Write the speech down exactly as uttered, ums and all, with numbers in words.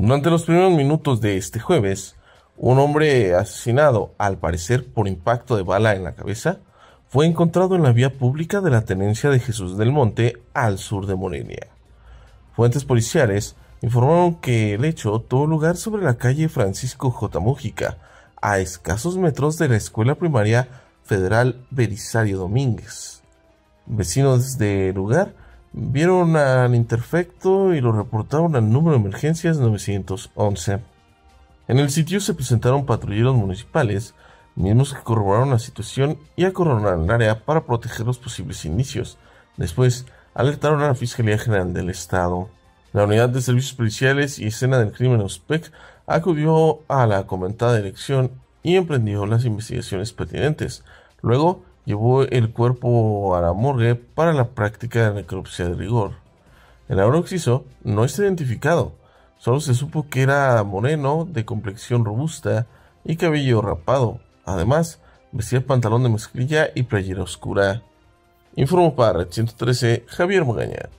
Durante los primeros minutos de este jueves, un hombre asesinado, al parecer por impacto de bala en la cabeza, fue encontrado en la vía pública de la Tenencia de Jesús del Monte, al sur de Morelia. Fuentes policiales informaron que el hecho tuvo lugar sobre la calle Francisco J. Mújica, a escasos metros de la Escuela Primaria Federal Belisario Domínguez. Vecinos del lugar vieron al interfecto y lo reportaron al número de emergencias nueve once. En el sitio se presentaron patrulleros municipales, mismos que corroboraron la situación y acordonaron el área para proteger los posibles indicios. Después, alertaron a la Fiscalía General del Estado. La Unidad de Servicios Policiales y Escena del Crimen U S P E C acudió a la comentada dirección y emprendió las investigaciones pertinentes. Luego, llevó el cuerpo a la morgue para la práctica de la necropsia de rigor. El ahora occiso no está identificado, solo se supo que era moreno, de complexión robusta y cabello rapado. Además, vestía pantalón de mezclilla y playera oscura. Informó para Red ciento trece, Javier Magaña.